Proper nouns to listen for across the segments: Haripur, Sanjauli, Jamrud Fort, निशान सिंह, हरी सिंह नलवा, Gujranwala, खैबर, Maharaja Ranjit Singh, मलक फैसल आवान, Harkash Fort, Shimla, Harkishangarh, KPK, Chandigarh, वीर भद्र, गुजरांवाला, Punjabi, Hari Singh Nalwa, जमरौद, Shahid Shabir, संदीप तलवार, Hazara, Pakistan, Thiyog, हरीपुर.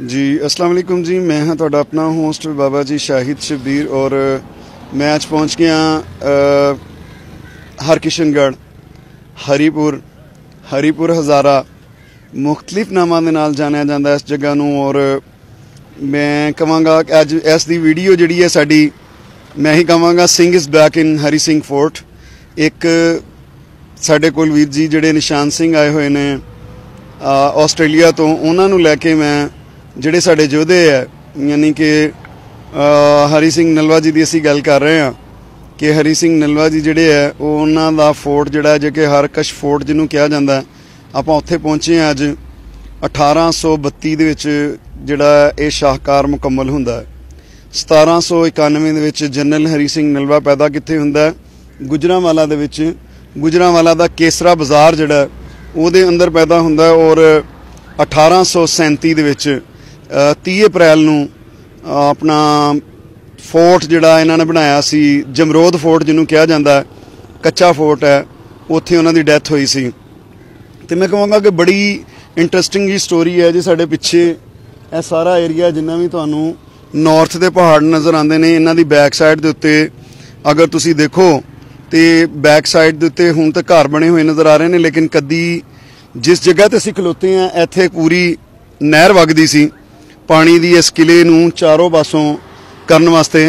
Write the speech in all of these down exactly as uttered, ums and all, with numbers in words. जी अस्सलाम वालेकुम जी, मैं हाँ तो अपना होस्ट बाबा जी शाहिद शबीर और मैं आज पहुँच गया हरकिशनगढ़, हरीपुर, हरीपुर हज़ारा मुख्तलिफ नामों के नाल जानिया जाता है इस जगह नूं। और मैं कहांगा कि अज इस दी वीडियो जिहड़ी है साडी, मैं ही कहांगा Singh is back in Hari Singh fort. एक साडे कोल वीर जी जिहड़े निशान सिंह आए हुए ने ऑस्ट्रेलिया तो, उन्होंने लैके मैं ਜਿਹੜੇ ਸਾਡੇ ਯੋਧੇ ਹੈ ਯਾਨੀ ਕਿ ਹਰੀ ਸਿੰਘ ਨਲਵਾ ਜੀ ਦੀ ਅਸੀਂ ਗੱਲ ਕਰ ਰਹੇ ਹਾਂ ਕਿ ਹਰੀ ਸਿੰਘ ਨਲਵਾ ਜੀ ਜਿਹੜੇ ਹੈ ਉਹ ਉਹਨਾਂ ਦਾ ਫੋਰਟ ਜਿਹੜਾ ਜੇ ਕਿ ਹਰਕਸ਼ ਫੋਰਟ ਜਿਹਨੂੰ ਕਿਹਾ ਜਾਂਦਾ, ਆਪਾਂ ਉੱਥੇ ਪਹੁੰਚੇ ਹਾਂ। ਅੱਜ ਅਠਾਰਾਂ ਸੌ ਬੱਤੀ ਦੇ ਵਿੱਚ ਜਿਹੜਾ ਇਹ ਸ਼ਾਹਕਾਰ ਮੁਕੰਮਲ ਹੁੰਦਾ ਹੈ। ਸਤਾਰਾਂ ਸੌ ਇਕਾਨਵੇਂ ਦੇ ਵਿੱਚ ਜਨਰਲ ਹਰੀ ਸਿੰਘ ਨਲਵਾ ਪੈਦਾ ਕਿੱਥੇ ਹੁੰਦਾ, ਗੁਜਰਾਂਵਾਲਾ ਦੇ ਵਿੱਚ, ਗੁਜਰਾਂਵਾਲਾ ਦਾ ਕੇਸਰਾ ਬਾਜ਼ਾਰ ਜਿਹੜਾ ਉਹਦੇ ਅੰਦਰ ਪੈਦਾ ਹੁੰਦਾ। ਔਰ ਅਠਾਰਾਂ ਸੌ ਸੈਂਤੀ ਦੇ ਵਿੱਚ तीह अप्रैल नू अपना फोर्ट जिहड़ा इन्हां ने बनाया सी, जमरूद फोर्ट जिन्होंने कहा जाता है, कच्चा फोर्ट है, उत्थे उन्हां दी डैथ हुई सी। तो मैं कहूँगा कि बड़ी इंट्रस्टिंग जी स्टोरी है जी। साढ़े पिछे यह सारा एरिया जिन्ना भी तुहानूं नॉर्थ के पहाड़ नज़र आते हैं, इन्हां दी बैक साइड के उत्ते अगर तुसीं देखो तो बैक साइड के उत्ते हुण तक घर बने हुए नज़र आ रहे हैं, लेकिन कदी जिस जगह ते असीं खलोते हैं इत्थे पूरी नहर वगदी सी पानी की। इस किले नूं चारों पासों करन वास्ते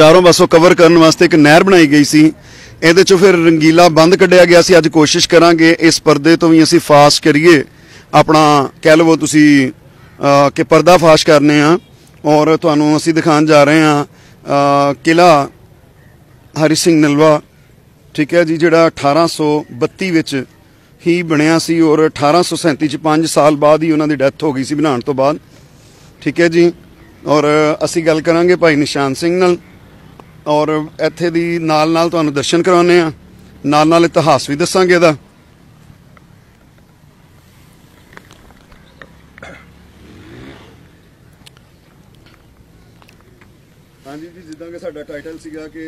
चारों पासों कवर करन वास्ते एक नहर बनाई गई सी। इहदे चों फिर रंगीला बंद कढ़िया गया सी। अज कोशिश करांगे इस परदे तो भी असीं फाश करिए, अपना कह लवो तुसीं कि परदा फाश करने आ। और तुहानूं असीं दिखाउण जा रहे हां किला हरी सिंह नलवा, ठीक है जी, जिहड़ा अठारह सौ बत्ती विच ही बनिया सी। और अठारह सौ सैंती च पाँच साल बाद ही उन्होंने डैथ हो गई सी बनाने तो बाद, ठीक है जी। और असी गल करांगे भाई निशान सिंह नाल और इत्थे दी नाल नाल तुहानू दर्शन करवाने आ, नाल नाल इतिहास भी दसांगे दा। हाँ जी जी, जिद्दां कि साडा टाइटल सीगा कि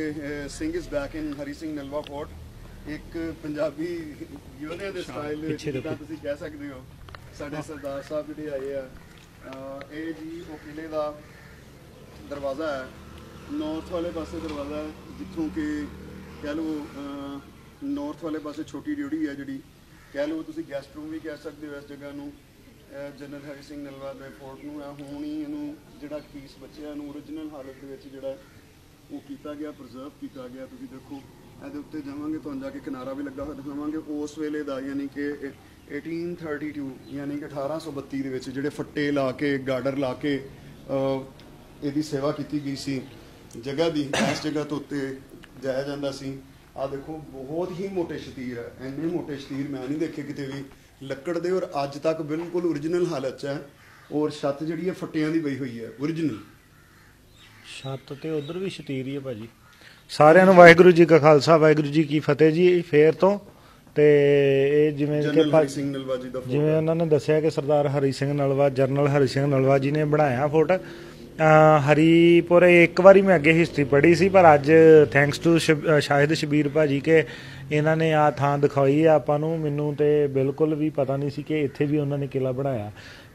Singh is back in हरी सिंह नलवा fort, एक पंजाबी योधे दे स्टाइल जिदा तुसीं कह सकदे हो। साडे सरदार साहब जिहड़े आए आ, ये जी वो किले का दरवाज़ा है, नॉर्थ वाले पासे दरवाज़ा है जिथों कि कह लो नॉर्थ वाले पासे छोटी ड्यूटी है जी, कह लो तुसीं गैस्ट रूम भी कह सकते हो इस जगह नूं। जनरल हरी सिंह नलवा दे फोर्ट नूं हुण ही इहनूं जिहड़ा पीस बचिया ओरिजिनल हालत दे विच जिहड़ा वो कीता गया, प्रिजर्व किया गया। तुसीं देखो ਇਹਦੇ ਉੱਤੇ ਜਾਵਾਂਗੇ ਤੁਹਾਨੂੰ ਜਾ ਕੇ ਕਿਨਾਰਾ ਵੀ ਲੱਗਾ ਹੋਇਆ ਦਿਖਾਵਾਂਗੇ। ਉਸ ਵੇਲੇ ਦਾ ਯਾਨੀ ਕਿ ਅਠਾਰਾਂ ਸੌ ਬत्तीस ਯਾਨੀ ਕਿ ਅਠਾਰਾਂ ਸੌ ਬੱਤੀ ਦੇ ਵਿੱਚ ਜਿਹੜੇ ਫੱਟੇ ਲਾ ਕੇ ਗਾਰਡਰ ਲਾ ਕੇ ਇਹਦੀ ਸੇਵਾ ਕੀਤੀ ਗਈ ਸੀ ਜਗ੍ਹਾ ਦੀ। ਇਸ ਜਗ੍ਹਾ ਤੋਂ ਉੱਤੇ ਜਾਇਆ ਜਾਂਦਾ ਸੀ। ਆ ਦੇਖੋ ਬਹੁਤ ਹੀ ਮੋਟੇ ਸ਼ਤੀਰ ਹੈ, ਇੰਨੇ ਮੋਟੇ ਸ਼ਤੀਰ ਮੈਂ ਨਹੀਂ ਦੇਖੇ ਕਿਤੇ ਵੀ, ਲੱਕੜ ਦੇ। ਔਰ ਅੱਜ ਤੱਕ ਬਿਲਕੁਲ ਓਰੀਜਨਲ ਹਾਲਤ 'ਚ ਹੈ। ਔਰ ਛੱਤ ਜਿਹੜੀ ਹੈ ਫੱਟਿਆਂ ਦੀ ਪਈ ਹੋਈ ਹੈ ਓਰੀਜਨਲ ਛੱਤ, ਤੇ ਉਧਰ ਵੀ ਸ਼ਤੀਰ ਹੀ ਹੈ ਭਾਜੀ। सारे वाहगुरू जी का खालसा वाहगुरू जी की फतेह जी। फिर तो जिमें जिमें उन्होंने दसिया कि सरदार हरी सिंह नलवा, जनरल हरी सिंह नलवा जी ने बनाया फोर्ट हरीपुर। एक बारी मैं अगे हिस्ट्री पढ़ी सी, पर अज थैंक्स टू शाहिद शबीर भाजी के इन्होंने आ थान दिखाई है आपां नूं। मैनूं ते बिल्कुल भी पता नहीं सी कि इत्थे भी उन्होंने किला बनाया।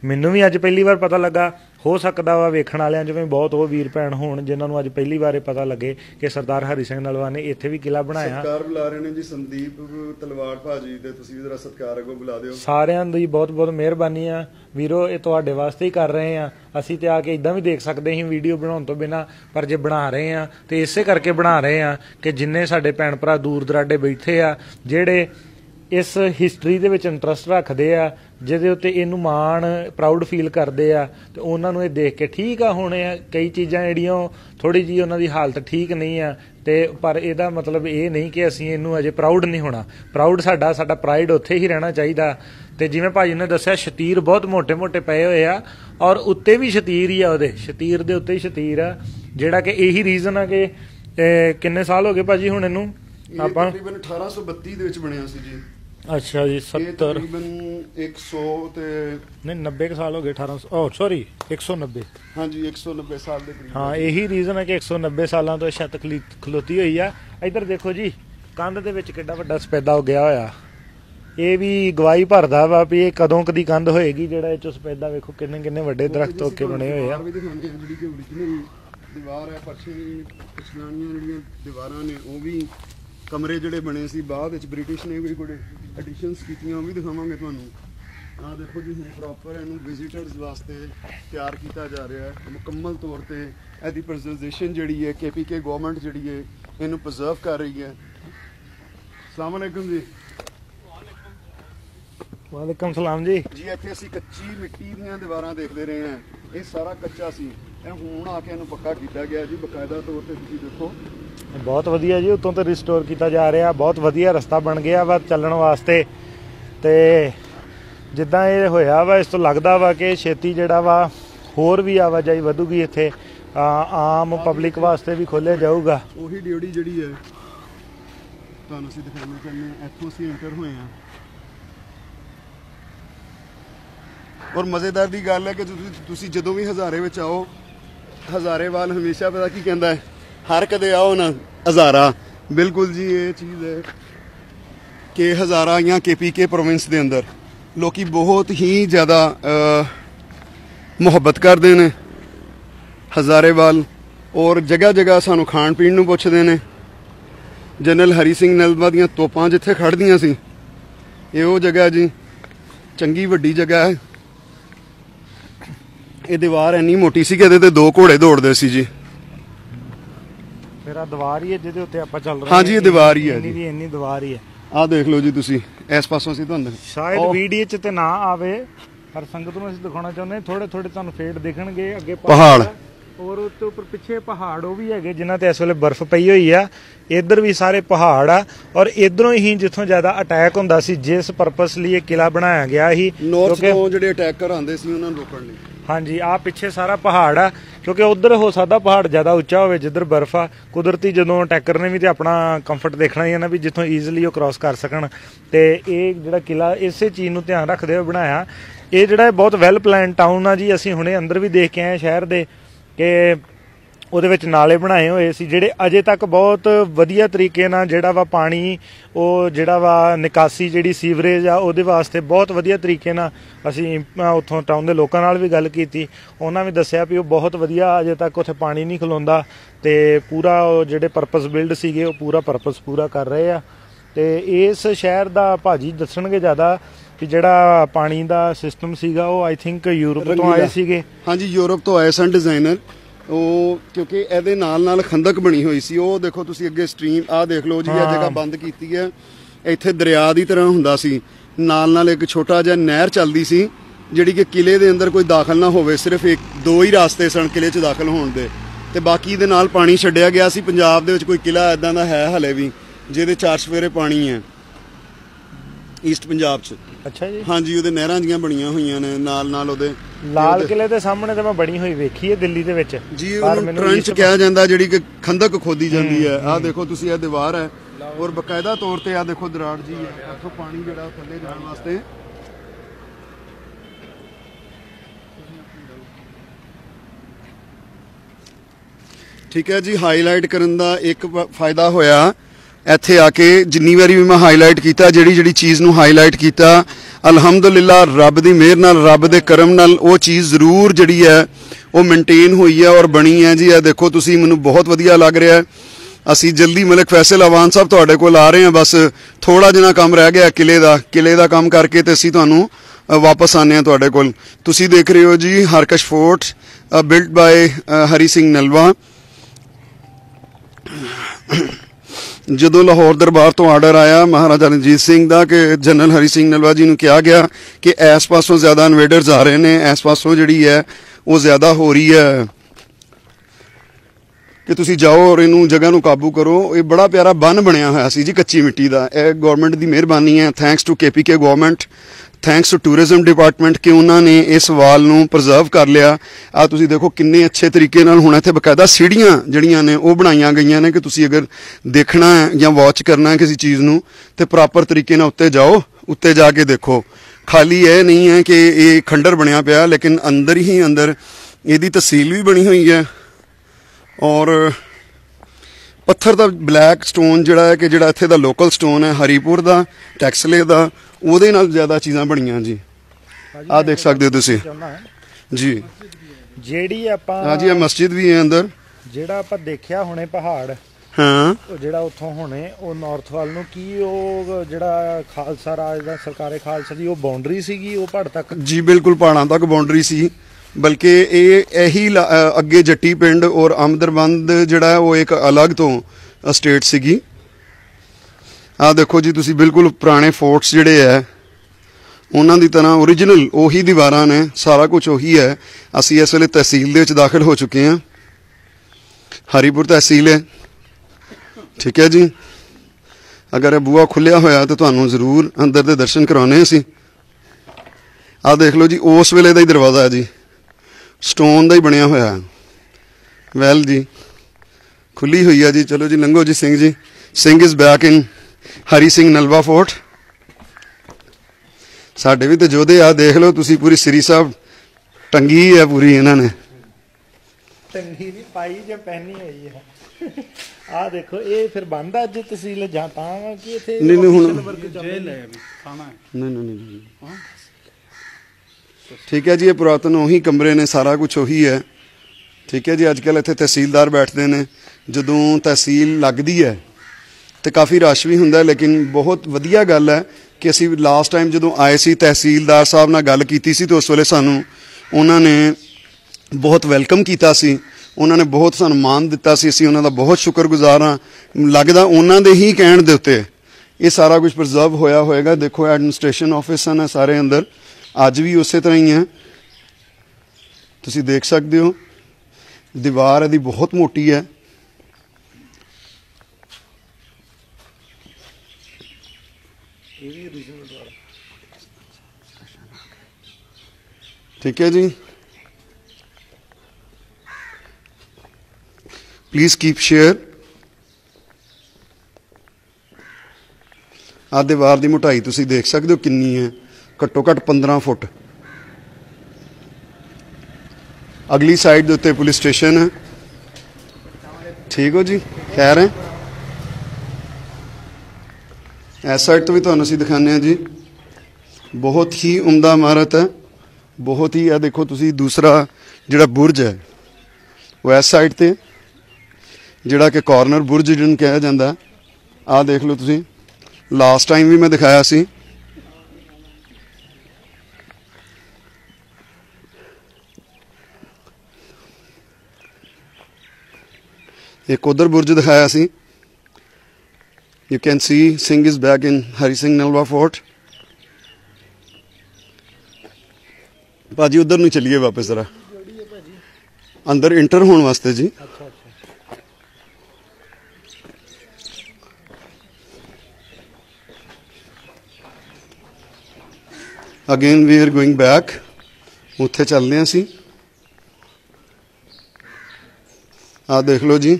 मैनूं भी अज पहली बार पता लगा। हो सकता वा वेखण वालियां जिवें बहुत वो वीर भैन होण जिन्हां नूं अज पहली बार पता लगे कि सरदार हरी सिंह नलवा ने इत्थे भी किला बनाया। सरकार बुला रहे ने जी संदीप तलवार भाजी ते तुसीं भी जरा सत्कार अगों बुला दिओ। सारिआं दी बहुत बहुत मेहरबानी आ वीरो, ये तुहाडे वास्ते ही कर रहे हैं। असीं ते आके इदां भी देख सकदे सी वीडियो बनाउण तों बिना, पर जे बना रहे हैं तो इसे करके बना रहे हैं कि जिन्ने साडे भैन भरा दूर दराडे बैठे आ जिहड़े इस हिस्टरी दे विच इंटरस्ट रखते हैं, जिहदे उत्ते इहनूं माण प्राउड फील करते हैं, तो उन्हां नूं ये देख के ठीक आ। हुण कई चीज़ां जिहड़ियां थोड़ी जी उन्हां दी हालत ठीक नहीं आ, तो पर इहदा मतलब ये नहीं कि असीं इहनूं अजे प्राउड नहीं होना। प्राउड साडा साडा प्राइड उत्थे ही रहना चाहिदा। तो जिवें भाजी ने दस्सिया शतीर बहुत मोटे मोटे पए होए आ, और उत्ते भी शतीर ही आ, उहदे शतीर दे उत्ते ही शतीर आ, जिहड़ा कि यही रीज़न आ कि किन्ने साल हो गए भाजी हुण इहनूं ਆਪਾਂ ਤਕਰੀਬਨ ਅਠਾਰਾਂ ਸੌ ਬੱਤੀ ਦੇ ਵਿੱਚ ਬਣਿਆ ਸੀ ਜੀ। ਅੱਛਾ ਜੀ, ਸੱਤਰ ਤਕਰੀਬਨ ਇੱਕ ਸੌ ਤੇ ਨਹੀਂ ਨੱਬੇ ਕ ਸਾਲ ਹੋ ਗਏ। ਅਠਾਰਾਂ ਸੌ ਓ ਸੌਰੀ ਇੱਕ ਸੌ ਨੱਬੇ, ਹਾਂ ਜੀ ਇੱਕ ਸੌ ਨੱਬੇ ਸਾਲ ਦੇ ਕਰੀਬ। ਹਾਂ ਇਹੀ ਰੀਜ਼ਨ ਹੈ ਕਿ ਇੱਕ ਸੌ ਨੱਬੇ ਸਾਲਾਂ ਤੋਂ ਛੱਤ ਖਲੋਤੀ ਹੋਈ ਆ। ਇੱਧਰ ਦੇਖੋ ਜੀ ਕੰਧ ਦੇ ਵਿੱਚ ਕਿੰਨਾ ਵੱਡਾ ਸਪੈਦਾ ਹੋ ਗਿਆ ਹੋਇਆ। ਇਹ ਵੀ ਗਵਾਹੀ ਭਰਦਾ ਵਾ ਵੀ ਇਹ ਕਦੋਂ ਕਦੀ ਕੰਧ ਹੋਏਗੀ। ਜਿਹੜਾ ਇਹ ਚੁਸਪੈਦਾ ਵੇਖੋ ਕਿੰਨੇ ਕਿੰਨੇ ਵੱਡੇ ਦਰਖਤ ਉੱਕੇ ਬਣੇ ਹੋਏ ਆ। ਦੀਵਾਰ ਹੈ ਪਰਛੇ ਪਛਾਣੀਆਂ ਜਿਹੜੀਆਂ ਦੀਵਾਰਾਂ ਨੇ ਉਹ ਵੀ ਕਮਰੇ ਜਿਹੜੇ ਬਣੇ ਸੀ ਬਾਅਦ ਵਿੱਚ ਬ੍ਰਿਟਿਸ਼ ਨੇ ਵੀ ਕੋਈ ਐਡੀਸ਼ਨਸ ਕੀਤੀਆਂ ਉਹ ਵੀ ਦਿਖਾਵਾਂਗੇ ਤੁਹਾਨੂੰ। ਆਹ ਦੇਖੋ ਜੀ ਪ੍ਰੋਪਰ ਇਹਨੂੰ ਵਿਜ਼ਿਟਰਸ ਵਾਸਤੇ ਤਿਆਰ ਕੀਤਾ ਜਾ ਰਿਹਾ ਹੈ ਮੁਕੰਮਲ ਤੌਰ ਤੇ। ਇਹਦੀ ਪ੍ਰਜ਼ਰਵੇਸ਼ਨ ਜਿਹੜੀ ਹੈ ਕੇ ਪੀ ਕੇ ਗਵਰਨਮੈਂਟ ਜਿਹੜੀ ਹੈ ਇਹਨੂੰ ਪ੍ਰੀਜ਼ਰਵ ਕਰ ਰਹੀ ਹੈ। ਅਸਲਾਮ ਅਲੈਕੁਮ ਜੀ। ਵਾਲੇਕੁਮ ਸਲਾਮ ਜੀ। ਜੀ ਇੱਥੇ ਅਸੀਂ ਕੱਚੀ ਮਿੱਟੀ ਦੀਆਂ ਦੀਵਾਰਾਂ ਦੇਖਦੇ ਰਹੇ ਹਾਂ। ਇਹ ਸਾਰਾ ਕੱਚਾ ਸੀ, ਹੁਣ ਆ ਕੇ ਇਹਨੂੰ ਪੱਕਾ ਕੀਤਾ ਗਿਆ ਜੀ ਬਕਾਇਦਾ ਤੌਰ ਤੇ। ਤੁਸੀਂ ਦੇਖੋ ਬਹੁਤ ਵਧੀਆ ਜੀ, ਉੱਤੋਂ ਤੇ ਰਿਸਟੋਰ ਕੀਤਾ ਜਾ ਰਿਹਾ। ਬਹੁਤ ਵਧੀਆ ਰਸਤਾ ਬਣ ਗਿਆ ਵਾ ਚੱਲਣ ਵਾਸਤੇ। ਤੇ ਜਿੱਦਾਂ ਇਹ ਹੋਇਆ ਵਾ ਇਸ ਤੋਂ ਲੱਗਦਾ ਵਾ ਕਿ ਛੇਤੀ ਜਿਹੜਾ ਵਾ ਹੋਰ ਵੀ ਆਵਾਜਾਈ ਵਧੂਗੀ ਇੱਥੇ, ਆਮ ਪਬਲਿਕ ਵਾਸਤੇ ਵੀ ਖੋਲ੍ਹਿਆ ਜਾਊਗਾ। ਉਹੀ ਡਿਊਟੀ ਜਿਹੜੀ ਹੈ ਤੁਹਾਨੂੰ ਅਸੀਂ ਦਿਖਾਉਣੀ ਚਾਹੁੰਦੇ। ਇੱਥੋਂ ਅਸੀਂ ਐਂਟਰ ਹੋਏ ਹਾਂ ਔਰ ਮਜ਼ੇਦਾਰ ਦੀ ਗੱਲ ਹੈ ਕਿ ਤੁਸੀਂ ਜਦੋਂ ਵੀ ਹਜ਼ਾਰੇ ਵਿੱਚ ਆਓ, ਹਜ਼ਾਰੇਵਾਲ ਹਮੇਸ਼ਾ ਪਤਾ ਕੀ ਕਹਿੰਦਾ ਹੈ, ਹਰ ਕਦੇ आओ ना हज़ारा। बिल्कुल जी ये चीज़ है कि हज़ारा या के पी के प्रोविंस के अंदर लोग बहुत ही ज़्यादा मुहब्बत करते हैं हज़ारेवाल। और जगह जगह सानू खाण पीण नू पुछदे ने। जनरल हरी सिंह नलवा दियां तोपां जिथे खड़दियां सी ये वो जगह जी, चंगी वड्डी जगह है। ये दीवार इन्नी मोटी सी कि इहदे ते दो घोड़े दौड़दे सी जी। मेरा दीवार ही है जिहदे उत्ते आपां चल रहे। हाँ जी दीवार ही है जी, इन्नी दीवार ही है। आ देख लो जी तुसी इस पासों सी तुहानू शायद वीडियो च ते ना आवे पर संगत नू असीं दिखाउणा चाहुंदे थोड़े थोड़े तुहानू फेट दिखणगे अगे पहाड़ और उत्ते उपर पिछे पहाड़ वो भी है जिन्हां ते इस वेले बर्फ पई होई आ। इधर भी सारे पहाड़ आ और इधरों ही जिथों ज्यादा अटैक हुंदा सी जिस पर्पस लई किला बनाया गया ही। नॉर्थ तो जिहड़े अटैक करांदे सी उन्हां नू रोकण लई। हाँ जी आ पिछे सारा पहाड़ आ क्योंकि उधर हो सकता पहाड़ ज़्यादा उच्चा हो जिधर बर्फ आ। कुदरती जो अटैकर ने भी तो अपना कंफर्ट देखना ही है ना भी जितों ईजली वो क्रॉस कर सकन। तो ये जो किला इस चीज़ को ध्यान रखते हुए बनाया। ये जोड़ा बहुत वैल प्लैन टाउन आ जी। असी हुणे अंदर भी देख के आए शहर दे के ਉਹਦੇ ਵਿੱਚ ਨਾਲੇ ਬਣਾਏ ਹੋਏ ਸੀ ਜਿਹੜੇ ਅਜੇ ਤੱਕ ਬਹੁਤ ਵਧੀਆ ਤਰੀਕੇ ਨਾਲ ਜਿਹੜਾ ਵਾ ਪਾਣੀ ਉਹ ਜਿਹੜਾ ਵਾ ਨਿਕਾਸੀ ਜਿਹੜੀ ਸੀਵਰੇਜ ਆ ਉਹਦੇ ਵਾਸਤੇ ਬਹੁਤ ਵਧੀਆ ਤਰੀਕੇ ਨਾਲ ਅਸੀਂ ਉੱਥੋਂ ਟਾਊਨ ਦੇ ਲੋਕਾਂ ਨਾਲ ਵੀ ਗੱਲ ਕੀਤੀ। ਉਹਨਾਂ ਵੀ ਦੱਸਿਆ ਵੀ ਉਹ ਬਹੁਤ ਵਧੀਆ ਅਜੇ ਤੱਕ ਉੱਥੇ ਪਾਣੀ ਨਹੀਂ ਖਲੋਂਦਾ ਤੇ ਪੂਰਾ ਉਹ ਜਿਹੜੇ ਪਰਪਸ ਬਿਲਡ ਸੀਗੇ ਉਹ ਪੂਰਾ ਪਰਪਸ ਪੂਰਾ ਕਰ ਰਹੇ ਆ। ਤੇ ਇਸ ਸ਼ਹਿਰ ਦਾ ਭਾਜੀ ਦੱਸਣਗੇ ਜ਼ਿਆਦਾ ਕਿ ਜਿਹੜਾ ਪਾਣੀ ਦਾ ਸਿਸਟਮ ਸੀਗਾ ਉਹ ਆਈ ਥਿੰਕ ਯੂਰਪ ਤੋਂ ਆਏ ਸੀਗੇ। ਹਾਂਜੀ ਯੂਰਪ ਤੋਂ ਆਏ ਸਨ ਡਿਜ਼ਾਈਨਰ ਉਹ ਕਿਉਂਕਿ ਇਹਦੇ ਨਾਲ ਨਾਲ ਖੰਦਕ ਬਣੀ ਹੋਈ ਸੀ। ਉਹ ਦੇਖੋ ਤੁਸੀਂ ਅੱਗੇ ਸਟ੍ਰੀਮ ਆਹ ਦੇਖ ਲਓ ਜੀ, ਇਹ ਜਗ੍ਹਾ ਬੰਦ ਕੀਤੀ ਹੈ। ਇੱਥੇ ਦਰਿਆ ਦੀ ਤਰ੍ਹਾਂ ਹੁੰਦਾ ਸੀ, ਨਾਲ ਨਾਲ ਇੱਕ ਛੋਟਾ ਜਿਹਾ ਨਹਿਰ ਚੱਲਦੀ ਸੀ ਜਿਹੜੀ ਕਿ ਕਿਲੇ ਦੇ ਅੰਦਰ ਕੋਈ ਦਾਖਲ ਨਾ ਹੋਵੇ। ਸਿਰਫ ਇੱਕ ਦੋ ਹੀ ਰਸਤੇ ਸਨ ਕਿਲੇ 'ਚ ਦਾਖਲ ਹੋਣ ਦੇ ਤੇ ਬਾਕੀ ਦੇ ਨਾਲ ਪਾਣੀ ਛੱਡਿਆ ਗਿਆ ਸੀ। ਪੰਜਾਬ ਦੇ ਵਿੱਚ ਕੋਈ ਕਿਲਾ ਇਦਾਂ ਦਾ ਹੈ ਹਲੇ ਵੀ ਜਿਹਦੇ ਚਾਰ ਸਵੇਰੇ ਪਾਣੀ ਹੈ ਈਸਟ ਪੰਜਾਬ 'ਚ। ਅੱਛਾ ਜੀ। ਹਾਂਜੀ ਉਹਦੇ ਨਹਿਰਾਂ ਜੀਆਂ ਬਣੀਆਂ ਹੋਈਆਂ ਨੇ ਨਾਲ ਨਾਲ ਉਹਦੇ। ਲਾਲ ਕਿਲੇ ਦੇ ਸਾਹਮਣੇ ਤਾਂ ਮੈਂ ਬਣੀ ਹੋਈ ਵੇਖੀ ਹੈ ਦਿੱਲੀ ਦੇ ਵਿੱਚ ਜੀ, ਉਹਨੂੰ ਟ੍ਰੰਚ ਕਿਹਾ ਜਾਂਦਾ ਜਿਹੜੀ ਕਿ ਖੰਦਕ ਖੋਦੀ ਜਾਂਦੀ ਹੈ। ਆਹ ਦੇਖੋ ਤੁਸੀਂ ਇਹ ਦੀਵਾਰ ਹੈ ਔਰ ਬਕਾਇਦਾ ਤੌਰ ਤੇ ਆਹ ਦੇਖੋ ਦਰਾੜ ਜੀ ਹੈ ਇੱਥੋਂ ਪਾਣੀ ਜਿਹੜਾ ਥੱਲੇ ਜਾਣ ਵਾਸਤੇ। ਠੀਕ ਹੈ ਜੀ। ਹਾਈਲਾਈਟ ਕਰਨ ਦਾ ਇੱਕ ਫਾਇਦਾ ਹੋਇਆ ਇੱਥੇ ਆ ਕੇ ਜਿੰਨੀ ਵਾਰੀ ਵੀ ਮੈਂ ਹਾਈਲਾਈਟ ਕੀਤਾ ਜਿਹੜੀ ਜਿਹੜੀ ਚੀਜ਼ ਨੂੰ ਹਾਈਲਾਈਟ ਕੀਤਾ ਅਲਹਮਦੁਲਿਲਾ ਰੱਬ ਦੀ ਮਿਹਰ ਨਾਲ ਰੱਬ ਦੇ ਕਰਮ ਨਾਲ ਉਹ ਚੀਜ਼ ਜ਼ਰੂਰ ਜਿਹੜੀ ਹੈ ਉਹ ਮੇਨਟੇਨ ਹੋਈ ਹੈ ਔਰ ਬਣੀ ਹੈ ਜੀ। ਇਹ ਦੇਖੋ ਤੁਸੀਂ ਮੈਨੂੰ ਬਹੁਤ ਵਧੀਆ ਲੱਗ ਰਿਹਾ। ਅਸੀਂ ਜਲਦੀ ਮਲਕ ਫੈਸਲ ਆਵਾਨ ਸਾਹਿਬ ਤੁਹਾਡੇ ਕੋਲ ਆ ਰਹੇ ਹਾਂ, ਬਸ ਥੋੜਾ ਜਿਹਾ ਕੰਮ ਰਹਿ ਗਿਆ ਕਿਲੇ ਦਾ। ਕਿਲੇ ਦਾ ਕੰਮ ਕਰਕੇ ਤੇ ਅਸੀਂ ਤੁਹਾਨੂੰ ਵਾਪਸ ਆਉਂਦੇ ਹਾਂ ਤੁਹਾਡੇ ਕੋਲ। ਤੁਸੀਂ ਦੇਖ ਰਹੇ ਹੋ ਜੀ ਹਰਕਸ਼ fort built by Hari Singh Nalwa. ਜਦੋਂ ਲਾਹੌਰ ਦਰਬਾਰ ਤੋਂ ਆਰਡਰ ਆਇਆ ਮਹਾਰਾਜਾ ਰਣਜੀਤ ਸਿੰਘ ਦਾ ਕਿ ਜਨਰਲ ਹਰੀ ਸਿੰਘ ਨਲਵਾ ਜੀ ਨੂੰ ਕਿਹਾ ਗਿਆ ਕਿ ਇਸ ਪਾਸੋਂ ਜ਼ਿਆਦਾ ਇਨਵੇਡਰਸ ਆ ਰਹੇ ਨੇ, ਇਸ ਪਾਸੋਂ ਜਿਹੜੀ ਹੈ ਉਹ ਜ਼ਿਆਦਾ ਹੋ ਰਹੀ ਹੈ ਕਿ ਤੁਸੀਂ ਜਾਓ ਔਰ ਇਹਨੂੰ ਜਗ੍ਹਾ ਨੂੰ ਕਾਬੂ ਕਰੋ। ਇਹ ਬੜਾ ਪਿਆਰਾ ਬੰਨ ਬਣਿਆ ਹੋਇਆ ਸੀ ਜੀ ਕੱਚੀ ਮਿੱਟੀ ਦਾ। ਇਹ ਗਵਰਨਮੈਂਟ ਦੀ ਮਿਹਰਬਾਨੀ ਹੈ, thanks to K P K government, thanks to tourism department ਕਿ ਉਹਨਾਂ ਨੇ ਇਸ ਵਾਲ ਨੂੰ ਪ੍ਰੀਜ਼ਰਵ ਕਰ ਲਿਆ। ਆ ਤੁਸੀਂ ਦੇਖੋ ਕਿੰਨੇ ਅੱਛੇ ਤਰੀਕੇ ਨਾਲ ਹੁਣ ਇੱਥੇ ਬਕਾਇਦਾ ਸੀੜੀਆਂ ਜਿਹੜੀਆਂ ਨੇ ਉਹ ਬਣਾਈਆਂ ਗਈਆਂ ਨੇ ਕਿ ਤੁਸੀਂ ਅਗਰ ਦੇਖਣਾ ਹੈ ਜਾਂ ਵਾਚ ਕਰਨਾ ਕਿਸੇ ਚੀਜ਼ ਨੂੰ ਤੇ ਪ੍ਰੋਪਰ ਤਰੀਕੇ ਨਾਲ ਉੱਤੇ ਜਾਓ, ਉੱਤੇ ਜਾ ਕੇ ਦੇਖੋ। ਖਾਲੀ ਇਹ ਨਹੀਂ ਹੈ ਕਿ ਇਹ ਖੰਡਰ ਬਣਿਆ ਪਿਆ ਲੇਕਿਨ ਅੰਦਰ ਹੀ ਅੰਦਰ ਇਹਦੀ ਤਹਿਸੀਲ ਵੀ ਬਣੀ ਹੋਈ ਹੈ ਔਰ ਪੱਥਰ ਦਾ ਬਲੈਕ ਸਟੋਨ ਜਿਹੜਾ ਹੈ ਕਿ ਜਿਹੜਾ ਇੱਥੇ ਦਾ ਲੋਕਲ ਸਟੋਨ ਹੈ ਹਰੀਪੁਰ ਦਾ ਟੈਕਸਲੇ ਦਾ ਉਹਦੇ ਨਾਲ ਜ਼ਿਆਦਾ ਚੀਜ਼ਾਂ ਬਣੀਆਂ ਜੀ। ਆਹ ਦੇਖ ਸਕਦੇ ਹੋ ਤੁਸੀਂ ਜੀ, ਜਿਹੜੀ ਆਪਾਂ ਹਾਂ ਜੀ ਇਹ ਮਸਜਿਦ ਵੀ ਹੈ ਅੰਦਰ, ਜਿਹੜਾ ਆਪਾਂ ਦੇਖਿਆ ਹੁਣੇ ਪਹਾੜ ਹਾਂ ਉਹ ਜਿਹੜਾ ਉੱਥੋਂ ਹੁਣੇ ਉਹ ਨਾਰਥ ਵੱਲ ਨੂੰ ਕੀ ਉਹ ਜਿਹੜਾ ਖਾਲਸਾ ਰਾਜ ਦਾ ਸਰਕਾਰੇ ਖਾਲਸਾ ਦੀ ਉਹ ਬਾਉਂਡਰੀ ਸੀਗੀ ਉਹ ਪਹਾੜ ਤੱਕ ਜੀ, ਬਿਲਕੁਲ ਪਹਾੜਾਂ ਤੱਕ ਬਾਉਂਡਰੀ ਸੀ। बल्कि ये यही अगे जट्टी पिंड और आमदरबंद जड़ा वो एक अलग तो स्टेट सीगी। आ देखो जी तुसी बिल्कुल पुराने फोर्ट्स जड़े है उन्हां दी तरह ओरिजिनल ओही दीवारां ने, सारा कुछ ओही है। असी इस वेले तहसील दे विच दाखिल हो चुके हैं, हरिपुर तहसील है, ठीक है जी। अगर यह बूआ खुलिया होया तो तुहानूं जरूर अंदर दे दर्शन कराने असी। आ देख लो जी उस वेले दा ही दरवाज़ा है जी, स्टोन का ही बनिया हुआ है। वैल जी खुली हुई है जी, चलो जी लंघो जी। Singh ji Singh is back in हरी सिंह नलवा fort. साढ़े भी तो जोधे आ, देख लो तुसी पूरी श्री साहब टंगी है पूरी इन्होंने, टंगी नहीं पाई जो पहनी हुई है। आ देखो ये फिर बंद अज तहसील जाता कि इथे नहीं नहीं हुन जेल है थाना है नहीं नहीं हां ठीक है जी। ये पुरातन वही कमरे ने, सारा कुछ वही है, ठीक है जी। अजकल इत्थे तहसीलदार बैठते हैं, जदों तहसील लगती है तो काफ़ी रश भी होंगे। लेकिन बहुत वधिया गल है कि असी लास्ट टाइम जदों आए सी तहसीलदार साहब नाल गल कीती सी, तो उस वेले सानू उन्होंने बहुत वैलकम किया सी, उन्होंने बहुत सानू मान दिता सी। असी उन्हों का बहुत शुक्रगुजार हाँ। लगता उन्हों के ही कहण दे उत्ते ये सारा कुछ प्रिजर्व होया होएगा। देखो एडमिनिस्ट्रेशन ऑफिस हैं सारे अंदर, अज भी उस तरह ही है, तुसी देख सकते हो। दीवार यदि बहुत मोटी है, ठीक है जी। Please keep share. आ दीवार की मोटाई तुसी देख सकते हो कितनी है, घट्टो घट पंद्रह फुट। अगली साइड के उत्ते पुलिस स्टेशन है, ठीक हो जी। खैर है इस साइड तो भी तुहानूं असीं दिखाने जी, बहुत ही उम्दा इमारत है, बहुत ही। यह देखो तुसीं दूसरा जिहड़ा बुर्ज है वह इस साइड ते, जिहड़ा कि कॉर्नर बुर्ज जिहनूं कहा जाता है। आ देख लो तुसीं, लास्ट टाइम भी मैं दिखाया सी। एक उधर बुर्ज दिखाया सी। You can see Singh is back in हरी सिंह नलवा fort. भाजी उधर नहीं चलिए वापस जरा अंदर इंटर होने वास्ते जी। Again we are going back, उत्थे चलते हैं असी। आ देख लो जी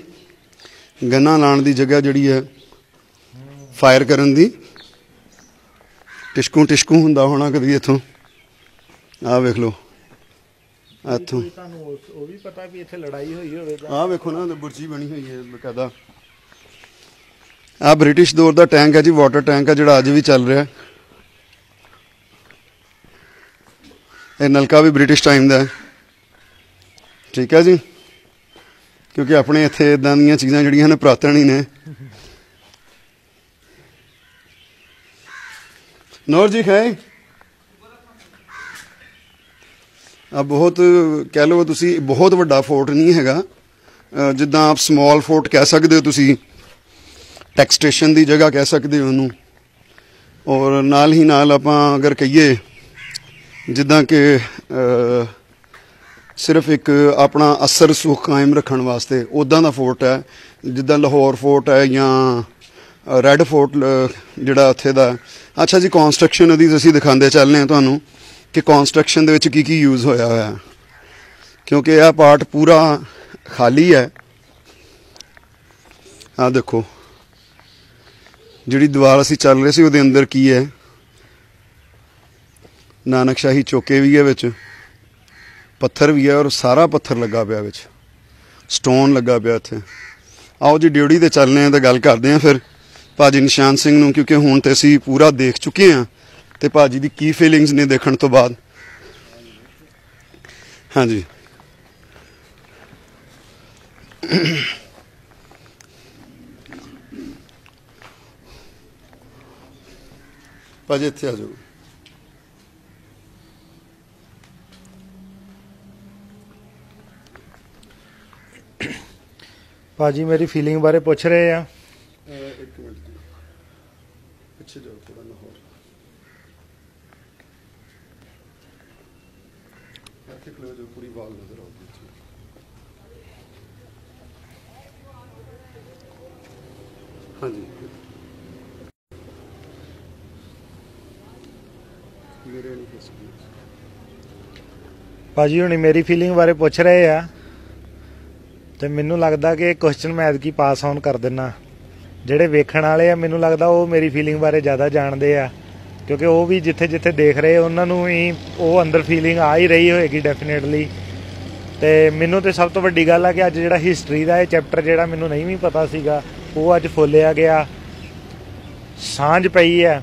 गन्ना लाने की जगह जड़ी है, फायर करन दी टिशकू टिशकू हुंदा होना कभी इथों। आ वेख लो इथों आ वेखो ना बुर्जी बनी हुई है बकायदा। आ ब्रिटिश दौर का टैंक है जी, वाटर टैंक है जिहड़ा अज भी चल रहा है। ये नलका भी ब्रिटिश टाइम का है, ठीक है जी, क्योंकि अपने इत्थे इदां दीयां चीज़ां जिहड़ियां ने पुरातन ही ने। नौर जी खाए आ बहुत कह लो तुसी बहुत वड्डा फोर्ट नहीं हैगा, जिद्दां आप स्मॉल फोर्ट कह सकते हो तुसी, टैक्स स्टेशन की जगह कह सकते हो उन्हूं। और नाल ही नाल आपां अगर कहिए जिद्दां कि सिर्फ एक अपना असर सुख कायम रखने वास्ते उदा का फोर्ट है, जिदा लाहौर फोर्ट है या रेड फोर्ट जोड़ा उत्थे दा। अच्छा जी कॉन्स्ट्रक्शन यदि असी दिखाते चलने तो कि कॉन्स्ट्रक्शन की की यूज़ होया है, क्योंकि यह पार्ट पूरा खाली है। आ देखो जी दीवार असी चल रहे सी उहदे अंदर की है, नानकशाही चौके भी है, विच पत्थर भी है, और सारा पत्थर लगा पाया, स्टोन लगा पाया इत्थे। आओ जी ड्यूटी ते चलने तो गल करते हैं फिर भाजी निशान सिंह नूं, क्योंकि हुण ते असीं पूरा देख चुके हैं ਤੇ ਭਾਜੀ ਦੀ ਕੀ ਫੀਲਿੰਗਸ ਨੇ ਦੇਖਣ ਤੋਂ ਬਾਅਦ। ਹਾਂਜੀ ਭਾਜੀ ਇੱਥੇ ਆ ਜਾਓ। भाजी मेरी फीलिंग बारे पूछ रहे हैं। एक मिनट पीछे जाओ थोड़ा ना और आके क्लोज हो पूरी वाल नजर आओ। हाँ जी मेरे भाजी हूँ मेरी फीलिंग बारे पूछ रहे हैं तो मैनू लगता कि क्वेश्चन मैं ऐतकी पास ऑन कर देना। जोड़े वेखण वाले आ मैनू लगता वो मेरी फीलिंग बारे ज़्यादा जानते आ क्योंकि वो भी जिथे जिथे देख रहे उन्होंने ही वो अंदर फीलिंग आ ही रही होएगी डेफिनेटली। तो मैनू तो सब तो वड्डी गल आ कि अज जिहड़ा हिस्टरी का चैप्टर जिहड़ा मैनू नहीं भी पता सीगा वो अज फोलिया गया। सांझ पई है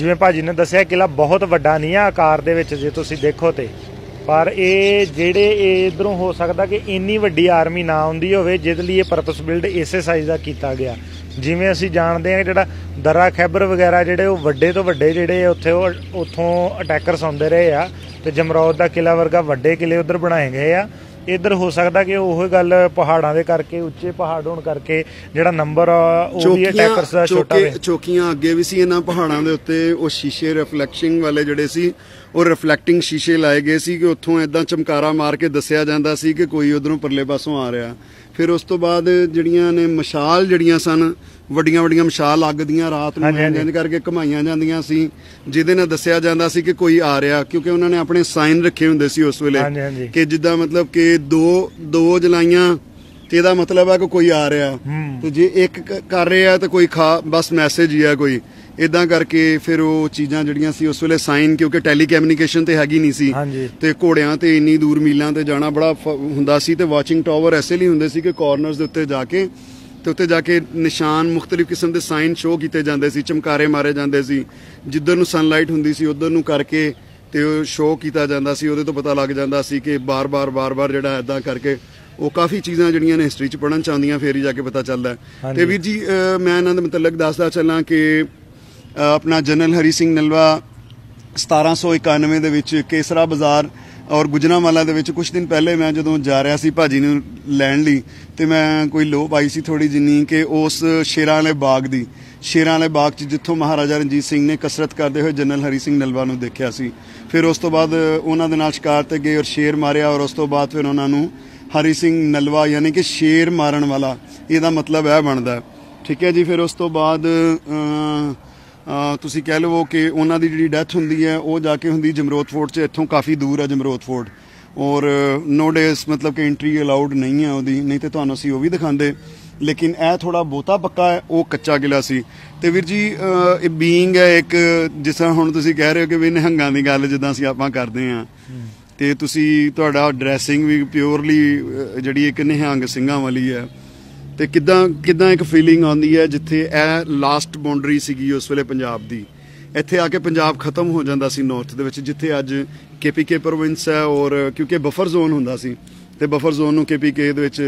जिवें भाजी ने दसिया किला बहुत वड्डा नहीं आ आकार दे विच जे तुसीं देखो तो पर ये जेडे इधरों हो सकता कि इन्नी वड्डी आर्मी ना आउंदी होवे जिहदे लई परपस बिल्ड इसे साइज़ दा कीता गया। जिवें असीं जानदे हां जिहड़ा दरा खैबर वगैरह जिहड़े वो वड्डे तो वड्डे जिहड़े उत्थे उत्थों अटैकरस आउंदे रहे आ ते जमरौद दा किला वर्गा वड्डे किले उधर बनाए गए आ। इधर हो सकता कि ओही गल पहाड़ां दे करके उच्चे पहाड़ होण करके जिहड़ा नंबर ओह वी अटैकरस दा छोटा है। चौकियां अगे भी सी इन्हां पहाड़ां दे उत्ते ओह शीशे रिफ्लेक्टिंग वाले जिहड़े सी और रिफ्लैक्टिंग शीशे लाए गए सी कि उत्थों इदां चमकारा मार के दस्सिया जांदा सी कि कोई उधरों परले पासों आ रहा। फिर उस तो बाद जिहड़ियां ने मशाल जिहड़ियां सन ਵੱਡੀਆਂ ਵੱਡੀਆਂ ਮਸ਼ਾਲ ਅੱਗ ਦੀਆਂ ਰਾਤ ਨੂੰ ਜਿੰਨ ਕਰਕੇ ਘਮਾਈਆਂ ਜਾਂਦੀਆਂ ਸੀ ਜਿਹਦੇ ਨਾਲ ਦੱਸਿਆ ਜਾਂਦਾ ਸੀ ਕਿ ਕੋਈ ਆ ਰਿਹਾ ਕਿਉਂਕਿ ਉਹਨਾਂ ਨੇ ਆਪਣੇ ਸਾਈਨ ਰੱਖੇ ਹੁੰਦੇ ਸੀ ਉਸ ਵੇਲੇ ਕਿ ਜਿੱਦਾਂ ਮਤਲਬ ਕਿ ਦੋ ਦੋ ਜਲਾਈਆਂ ਤੇ ਇਹਦਾ ਮਤਲਬ ਹੈ ਕਿ ਕੋਈ ਆ ਰਿਹਾ ਤੇ ਜੇ ਇੱਕ ਕਰ ਰਿਹਾ ਤਾਂ ਕੋਈ ਖਾ ਬਸ ਮੈਸੇਜ ਹੀ ਆ ਕੋਈ ਇਦਾਂ ਕਰਕੇ। ਫਿਰ ਉਹ ਚੀਜ਼ਾਂ ਜਿਹੜੀਆਂ ਸੀ ਉਸ ਵੇਲੇ ਸਾਈਨ ਕਿਉਂਕਿ ਟੈਲੀਕਮਿਊਨੀਕੇਸ਼ਨ ਤੇ ਹੈਗੀ ਨਹੀਂ ਸੀ ਤੇ ਘੋੜਿਆਂ ਤੇ ਇੰਨੀ ਦੂਰ ਮੀਲਾਂ ਤੇ ਜਾਣਾ ਬੜਾ ਹੁੰਦਾ ਸੀ ਤੇ ਵਾਚਿੰਗ ਟਾਵਰ ਐਸੇ ਲਈ ਹੁੰਦੇ ਸੀ ਕਿ ਕਾਰਨਰਸ ਦੇ ਉੱਤੇ ਜਾ ਕੇ तो उत्ते जाके निशान मुख्तलिफ किस्म के साइन शो किए जाते सी चमकारे मारे जाते सी जिधर सनलाइट हुंदी सी उधर नूं करके ते शो किया जाता सी उहदे तो पता लग जाता सी कि बार बार बार बार जिहड़ा इदां करके वो काफ़ी चीज़ां जिहड़ियां ने हिस्टरी च पढ़न चाहदियां फिर ही जाके पता चलता है। तो वीर जी मैं इन्हां दे मतलब दसदा चलां कि अपना जनरल हरी सिंह नलवा सतारां सौ इक्यानवे दे विच केसरा बाज़ार और गुजरांवाला दे विच कुछ दिन पहले मैं जदों जा रहा सी भाजी नूं लैण लई ते मैं कोई लोप आई सी थोड़ी जिनी कि उस शेरां वाले बाग दी शेरां वाले बाग च जित्थों महाराजा रणजीत सिंह ने कसरत करते हुए जनरल हरी सिंह नलवा नूं देखिया सी। फिर उस तो बाद उन्हां दे नाल शिकार ते गए और शेर मारिया और उस तो बाद फिर उन्हां नूं हरी सिंह नलवा यानी कि शेर मारन वाला इहदा मतलब यह बनदा है। ठीक है जी। फिर उस तो बाद तुसी कह लवो कि उन्हां दी जिहड़ी डैथ हुंदी है वो जाके हुंदी जमरोद फोर्ट च इत्थों काफ़ी दूर है जमरोद फोर्ट और नो डेज मतलब कि एंट्री अलाउड नहीं है उहदी नहीं तो तुहानूं असीं ओह भी दिखांदे लेकिन यह थोड़ा बहुता पक्का है वो कच्चा किला सी। ते वीर जी बीइंग है एक जिस तरह हुण तुसी कह रहे हो कि भी निहंगां दी गल जिद्दां असीं आपां करदे हां ते तुसी तुहाडा ड्रैसिंग भी प्योरली जिहड़ी इक निहंग सिंघां वाली है तो किदा किदा एक फीलिंग आती है जिथे ए लास्ट बाउंडरी सी उस वे पंजाब की इतने आके पंजाब खत्म हो जाता सी नॉर्थ के जिथे अज के पी के प्रोविंस है और क्योंकि बफर जोन होंदा सी ते बफर जोन नूं के पी के दे विच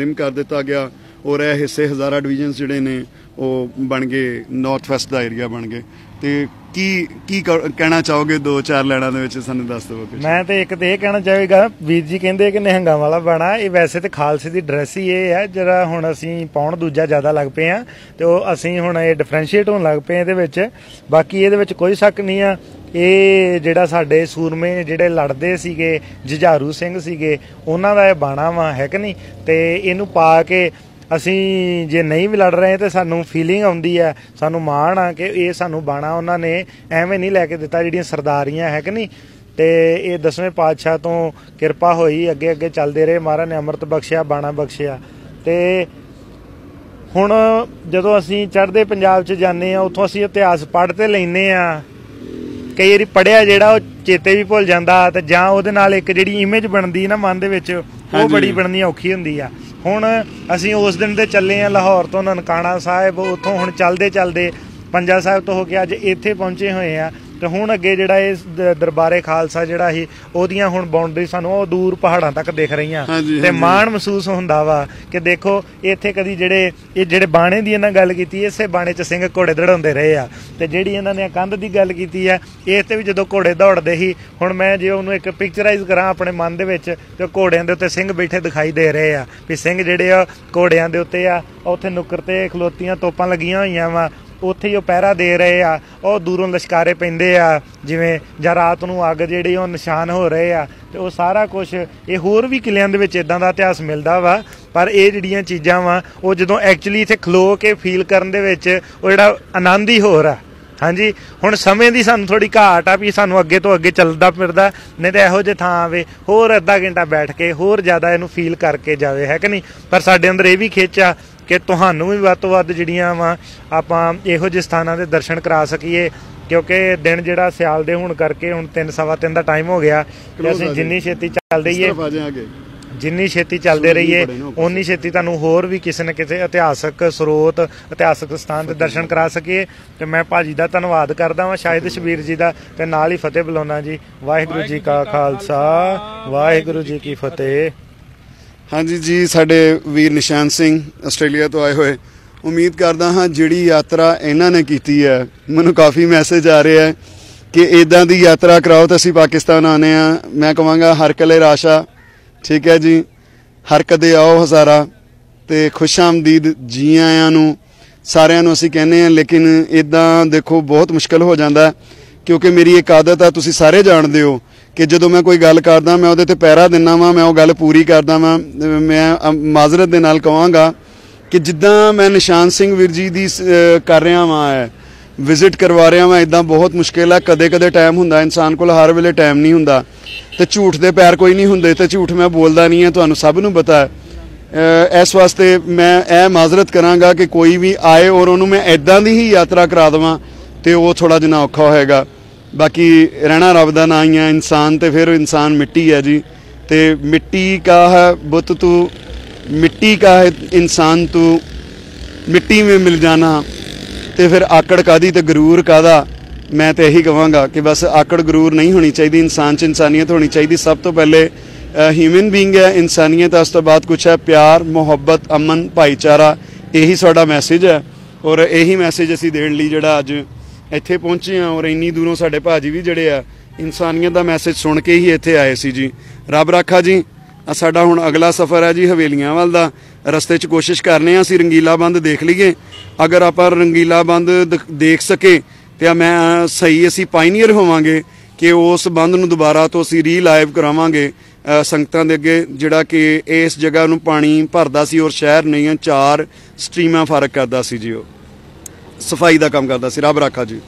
जिम कर दिता गया और यह हिस्से हज़ारा डिवीजन जिहड़े ने वह बन गए नॉर्थ वैसट का एरिया बन गए। तो की की कहना चाहोगे दो चार लाइनों दे विच सानूं दस दो। मैं तो एक तो यह कहना चाहेगा वीर जी कहिंदे कि निहंगा वाला बना ये वैसे तो खालसे की ड्रैस ही ये है जिहड़ा हुण असीं पाउण दूजा ज़्यादा लग पे हाँ तो असीं हुण ये डिफरेंशिएट होण लग पे इहदे विच बाकी इहदे विच कोई शक नहीं आ। ਇਹ ਜਿਹੜਾ ਸਾਡੇ ਸੂਰਮੇ ਜਿਹੜੇ ਲੜਦੇ ਸੀਗੇ ਜੁਝਾਰੂ ਸਿੰਘ ਸੀਗੇ ਉਹਨਾਂ ਦਾ ਇਹ ਬਾਣਾ ਵਾ ਹੈ ਕਿ ਨਹੀਂ ਤੇ ਇਹਨੂੰ ਪਾ ਕੇ ਅਸੀਂ ਜੇ ਨਹੀਂ ਵੀ ਲੜ ਰਹੇ ਤਾਂ ਸਾਨੂੰ ਫੀਲਿੰਗ ਆਉਂਦੀ ਹੈ ਸਾਨੂੰ ਮਾਣ ਆ ਕਿ ਇਹ ਸਾਨੂੰ ਬਾਣਾ ਉਹਨਾਂ ਨੇ ਐਵੇਂ ਨਹੀਂ ਲੈ ਕੇ ਦਿੱਤਾ ਜਿਹੜੀਆਂ ਸਰਦਾਰੀਆਂ ਹੈ ਕਿ ਨਹੀਂ। ਤੇ ਇਹ ਦਸਵੇਂ ਪਾਤਸ਼ਾਹ ਤੋਂ ਕਿਰਪਾ ਹੋਈ ਅੱਗੇ ਅੱਗੇ ਚੱਲਦੇ ਰਹੇ ਮਹਾਰਾਜ ਨੇ ਅੰਮ੍ਰਿਤ ਬਖਸ਼ਿਆ ਬਾਣਾ ਬਖਸ਼ਿਆ। ਤੇ ਹੁਣ ਜਦੋਂ ਅਸੀਂ ਚੜ੍ਹਦੇ ਪੰਜਾਬ 'ਚ ਜਾਂਦੇ ਹਾਂ ਉੱਥੋਂ ਅਸੀਂ ਇਤਿਹਾਸ ਪੜ੍ਹ ਤੇ ਲੈਂਦੇ ਹਾਂ ਕਈ ਵਾਰੀ ਪੜ੍ਹਿਆ ਜਿਹੜਾ ਉਹ ਚੇਤੇ ਵੀ ਭੁੱਲ ਜਾਂਦਾ ਤੇ ਜਾਂ ਉਹਦੇ ਨਾਲ ਇੱਕ ਜਿਹੜੀ ਇਮੇਜ ਬਣਦੀ ਨਾ ਮਨ ਦੇ ਵਿੱਚ ਉਹ ਬੜੀ ਬਣਨੀ ਔਖੀ ਹੁੰਦੀ ਆ। ਹੁਣ ਅਸੀਂ ਉਸ ਦਿਨ ਦੇ ਚੱਲੇ ਹਾਂ ਲਾਹੌਰ ਤੋਂ ਨਨਕਾਣਾ ਸਾਹਿਬ ਉੱਥੋਂ ਹੁਣ ਚੱਲਦੇ ਚੱਲਦੇ ਪੰਜਾ ਸਾਹਿਬ ਤੋਂ ਹੋ ਕੇ ਅੱਜ ਇੱਥੇ ਪਹੁੰਚੇ ਹੋਏ ਹਾਂ तो हुण अगे जिहड़ा इह दरबारे खालसा जिहड़ा ही ओहदियां हुण बाउंडरी सानूं ओह दूर पहाड़ां तक दिख रहियां ते माण महसूस हुंदा वा कि देखो इत्थे कदी जिहड़े इह जिहड़े बाणे दी इन्हां गल कीती इसे बाणे च सिंह घोड़े दड़ाउंदे रहे आ ते जिहड़ी इन्हां ने कंध दी गल कीती आ इस ते भी जदों घोड़े दौड़दे ही हुण मैं जे ओहनूं इक पिक्चराइज़ करां अपने मन दे विच ते घोड़ियां दे उत्ते सिंह बैठे दिखाई दे रहे आ भी सिंह जिहड़े आ घोड़ियां दे उत्ते आ उत्थे नुक्कर ते खलोतियां तोपां लगियां होईयां वा उत्थे ही पहरा दे रहे आ और दूरों लश्कारे पैंदे आ जिवें जां रात नूं अग जिहड़ी ओह निशान हो रहे आ ते ओह सारा कुछ ये होर भी किलियां दे विच इदां दा इतिहास मिलदा वा पर ये जिहड़ियां चीज़ां वा ओह जदों एक्चुअली इत्थे खलो के फील करन दे विच ओह जिहड़ा आनंद ही होर आ। हाँ जी, हुण समय की सानूं थोड़ी घाट आ भी सानूं अगे तो अगे चलदा फिरदा नहीं तो इहो जिहा थां आवे होर अद्धा घंटा बैठ के होर ज़्यादा इहनूं फील करके जावे, है कि नहीं। पर साडे अंदर ये भी खिच आ कि तुहानूं भी वध तो वध जिहड़ियां वा आपां इहो जिहे स्थानां दे दर्शन करा सकीए क्योंकि दिन जिहड़ा सियाल दे होण करके हुण तीन सवा तीन दा टाइम हो गया ते असीं जिन्नी छेती चलदे ही जिन्नी छेती चलते रहिए उन्नी छेती तुहानूं होर भी किसी न किसी इतिहासक स्रोत इतिहासक स्थान के दर्शन करा सकीए। तो मैं भाजी का धन्यवाद करदा वां, शाहिद शबीर जी का, तो नाल ही फतेह बुलाउणा जी। वाहिगुरू जी का खालसा, वाहिगुरू जी की फतेह। हाँ जी जी, साढ़े वीर निशान सिंह आस्ट्रेलिया तो आए हुए, उम्मीद करता हाँ जी यात्रा इन्होंने की है। मैं काफ़ी मैसेज आ रहा है कि इदा की यात्रा कराओ तो असी पाकिस्तान आने हाँ। मैं कहूँगा हर कले राशा, ठीक है जी, हर कदे आओ हज़ारा, तो खुश आमदीद जी आयानू सारियां असी कहने। लेकिन इदा देखो बहुत मुश्किल हो जाता क्योंकि मेरी एक आदत आ, तुसी सारे जानते हो कि जो मैं कोई गल करदा मैं उहदे ते पैरा दिना वां, मैं वो गल पूरी करदा वां। मैं माजरत दे नाल कहांगा कि जिदा मैं निशान सिंह वीर जी दी कर रहा वां विजिट करवा रहा वां, इदा बहुत मुश्किल है। कदे कदे टाइम हुंदा, इंसान कोल हर वेले टाइम नहीं हुंदा, ते झूठ दे पैर कोई नहीं हुंदे, ते झूठ मैं बोलदा नहीं है, तुहानूं सब नूं पता है। इस वास्ते मैं यह माजरत करांगा कि कोई भी आए और उहनूं मैं इदा दी ही यात्रा करा देवां ते वो थोड़ा जिना औखा होएगा। बाकी रहना रब दा ना ही है, इंसान तो फिर इंसान मिट्टी है जी, तो मिट्टी का है बुत तू, मिट्टी का है इंसान तू, मिट्टी में मिल जाना, तो फिर आकड़ कादी तो गरूर कादा। मैं तो यही कहूँगा कि बस आकड़ गरूर नहीं होनी चाहिए, इंसान च इंसानियत होनी चाहिए। सब तो पहले ह्यूमन बींग है, इंसानियत उस तो बाद कुछ है प्यार मुहब्बत अमन भाईचारा। यही साडा मैसेज है और यही मैसेज असी देने लई जिहड़ा अज ਇੱਥੇ ਪਹੁੰਚੇ ਆ और ਇੰਨੀ ਦੂਰੋਂ ਸਾਡੇ ਭਾਜੀ ਵੀ ਜਿਹੜੇ ਆ ਇਨਸਾਨੀਅਤ ਦਾ ਮੈਸੇਜ ਸੁਣ ਕੇ ਹੀ ਇੱਥੇ ਆਏ ਸੀ ਜੀ। ਰੱਬ ਰਾਖਾ ਜੀ। ਆ ਸਾਡਾ ਹੁਣ ਅਗਲਾ ਸਫ਼ਰ ਹੈ ਜੀ ਹਵੇਲੀਆਂ ਵੱਲ ਦਾ। ਰਸਤੇ 'ਚ ਕੋਸ਼ਿਸ਼ ਕਰਨੇ ਆ ਅਸੀਂ ਰੰਗੀਲਾ ਬੰਦ ਦੇਖ ਲਈਏ, ਅਗਰ ਆਪਾਂ ਰੰਗੀਲਾ ਬੰਦ ਦੇਖ ਸਕੇ ਤੇ ਮੈਂ ਸਹੀ ਅਸੀਂ ਪਾਇਨੀਅਰ ਹੋਵਾਂਗੇ ਕਿ ਉਸ ਬੰਦ ਨੂੰ ਦੁਬਾਰਾ ਤੋਂ ਅਸੀਂ ਰੀਲਾਈਵ ਕਰਾਵਾਂਗੇ ਸੰਗਤਾਂ ਦੇ ਅੱਗੇ, ਜਿਹੜਾ ਕਿ ਇਸ ਜਗ੍ਹਾ ਨੂੰ ਪਾਣੀ ਭਰਦਾ ਸੀ ਔਰ ਸ਼ਹਿਰ ਨਹੀਂ ਚਾਰ ਸਟ੍ਰੀਮਾਂ ਫਰਕ ਕਰਦਾ ਸੀ ਜੀ, ਉਹ ਸफाई का काम करता सी। रब राखा जी।